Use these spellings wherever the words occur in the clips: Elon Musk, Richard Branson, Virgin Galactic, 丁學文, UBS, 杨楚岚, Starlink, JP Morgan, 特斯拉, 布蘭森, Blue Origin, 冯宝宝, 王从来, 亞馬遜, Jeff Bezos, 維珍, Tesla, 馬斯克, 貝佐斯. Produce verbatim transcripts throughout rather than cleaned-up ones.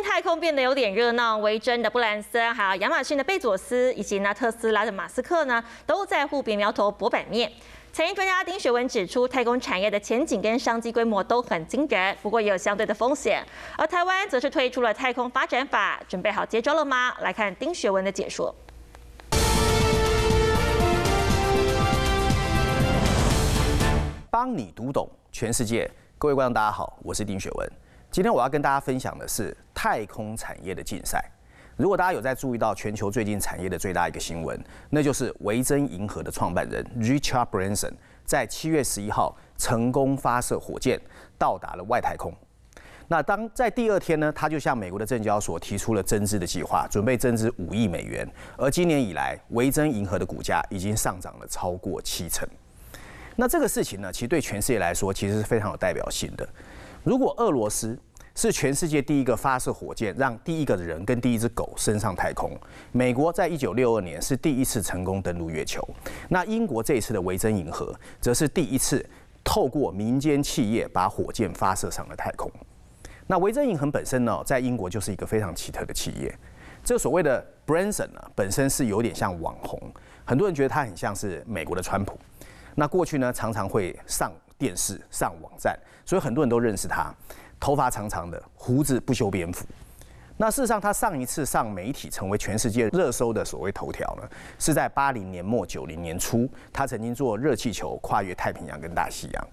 太空变得有点热闹，维珍的布兰森，还有亚马逊的贝佐斯，以及呢特斯拉的马斯克呢，都在乎别苗头博版面。产业专家丁学文指出，太空产业的前景跟商机规模都很惊人，不过也有相对的风险。而台湾则是推出了太空发展法，准备好接招了吗？来看丁学文的解说。 帮你读懂全世界，各位观众大家好，我是丁学文。今天我要跟大家分享的是太空产业的竞赛。如果大家有在注意到全球最近产业的最大一个新闻，那就是维珍银河的创办人 Richard Branson 在七月十一号成功发射火箭到达了外太空。那当在第二天呢，他就向美国的证交所提出了增资的计划，准备增资五亿美元。而今年以来，维珍银河的股价已经上涨了超过七成。 那这个事情呢，其实对全世界来说，其实是非常有代表性的。如果俄罗斯是全世界第一个发射火箭，让第一个人跟第一只狗升上太空，美国在一九六二年是第一次成功登陆月球，那英国这一次的维珍银河，则是第一次透过民间企业把火箭发射上了太空。那维珍银河本身呢，在英国就是一个非常奇特的企业。这所谓的 Branson 呢，本身是有点像网红，很多人觉得他很像是美国的川普。 那过去呢，常常会上电视、上网站，所以很多人都认识他。头发长长的，胡子不修边幅。那事实上，他上一次上媒体成为全世界热搜的所谓头条呢，是在八零年末、九零年初，他曾经做热气球跨越太平洋跟大西洋。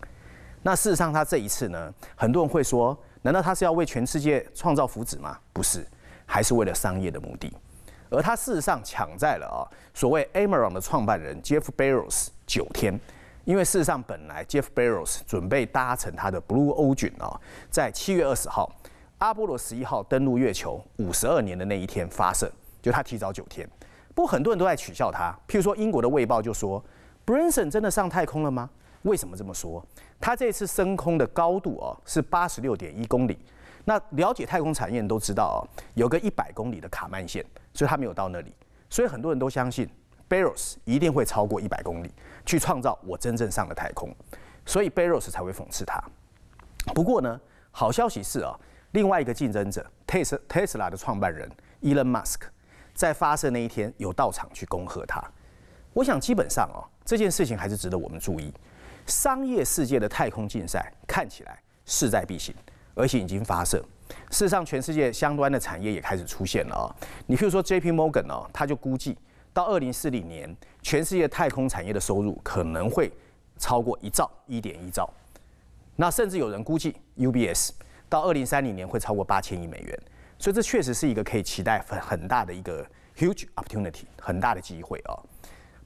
那事实上，他这一次呢，很多人会说，难道他是要为全世界创造福祉吗？不是，还是为了商业的目的。而他事实上抢在了啊、哦，所谓 Amazon 的创办人 Jeff Bezos。 九天，因为事实上本来 Jeff Bezos 准备搭乘他的 Blue Origin 啊，在七月二十号，阿波罗十一号登陆月球五十二年的那一天发射，就他提早九天。不过很多人都在取笑他，譬如说英国的《卫报》就说 ，Branson 真的上太空了吗？为什么这么说？他这次升空的高度啊是八十六点一公里。那了解太空产业都知道啊，有个一百公里的卡曼线，所以他没有到那里，所以很多人都相信。 Bezos 一定会超过一百公里，去创造我真正上的太空，所以 Bezos 才会讽刺他。不过呢，好消息是啊，另外一个竞争者 Tesla Tesla 的创办人 Elon Musk 在发射那一天有到场去恭贺他。我想基本上哦，这件事情还是值得我们注意。商业世界的太空竞赛看起来势在必行，而且已经发射。 事实上，全世界相关的产业也开始出现了啊、哦。你譬如说 J P Morgan 哦，他就估计。 到二零四零年，全世界太空产业的收入可能会超过一兆 （一点一 兆）。那甚至有人估计 U B S 到二零三零年会超过八千亿美元。所以这确实是一个可以期待很很大的一个 huge opportunity， 很大的机会啊、哦。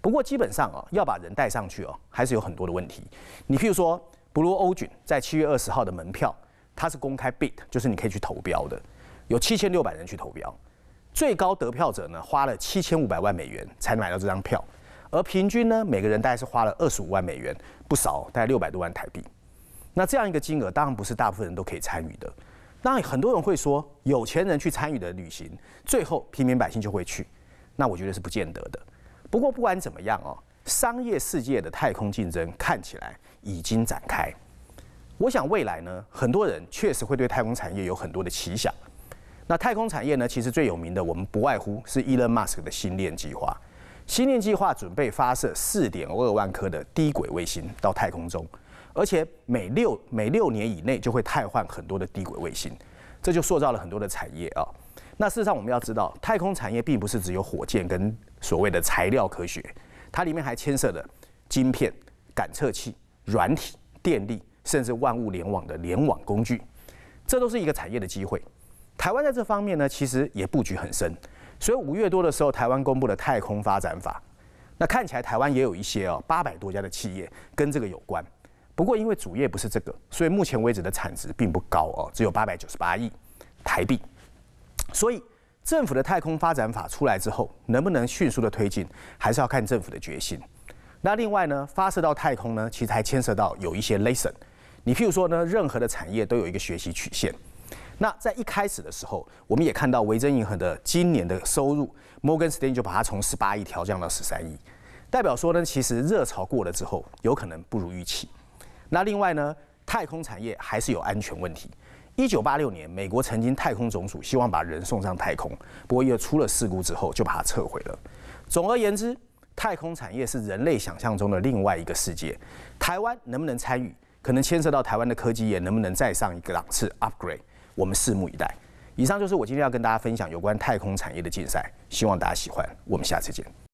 不过基本上啊、哦，要把人带上去哦，还是有很多的问题。你譬如说 ，Blue Origin 在七月二十号的门票，它是公开 bid， 就是你可以去投标的，有七千六百人去投标。 最高得票者呢，花了七千五百万美元才买到这张票，而平均呢，每个人大概是花了二十五万美元，不少，大概六百多万台币。那这样一个金额，当然不是大部分人都可以参与的。当然，很多人会说，有钱人去参与的旅行，最后平民百姓就会去。那我觉得是不见得的。不过不管怎么样哦，商业世界的太空竞争看起来已经展开。我想未来呢，很多人确实会对太空产业有很多的奇想。 那太空产业呢？其实最有名的，我们不外乎是 Elon Musk 的星链计划。星链计划准备发射 四点二 万颗的低轨卫星到太空中，而且每六每六年以内就会汰换很多的低轨卫星，这就塑造了很多的产业啊、哦。那事实上我们要知道，太空产业并不是只有火箭跟所谓的材料科学，它里面还牵涉了晶片、感测器、软体、电力，甚至万物联网的联网工具，这都是一个产业的机会。 台湾在这方面呢，其实也布局很深，所以五月多的时候，台湾公布了太空发展法。那看起来台湾也有一些哦，八百多家的企业跟这个有关。不过因为主业不是这个，所以目前为止的产值并不高哦，只有八百九十八亿台币。所以政府的太空发展法出来之后，能不能迅速的推进，还是要看政府的决心。那另外呢，发射到太空呢，其实还牵涉到有一些 lesson。你譬如说呢，任何的产业都有一个学习曲线。 那在一开始的时候，我们也看到维珍银河的今年的收入，摩根士丹利就把它从十八亿调降到十三亿，代表说呢，其实热潮过了之后，有可能不如预期。那另外呢，太空产业还是有安全问题，一九八六年，美国曾经太空总署希望把人送上太空，不过因为出了事故之后，就把它撤回了。总而言之，太空产业是人类想象中的另外一个世界。台湾能不能参与，可能牵涉到台湾的科技业能不能再上一个档次 upgrade， 我们拭目以待。以上就是我今天要跟大家分享有关太空产业的竞赛，希望大家喜欢。我们下次见。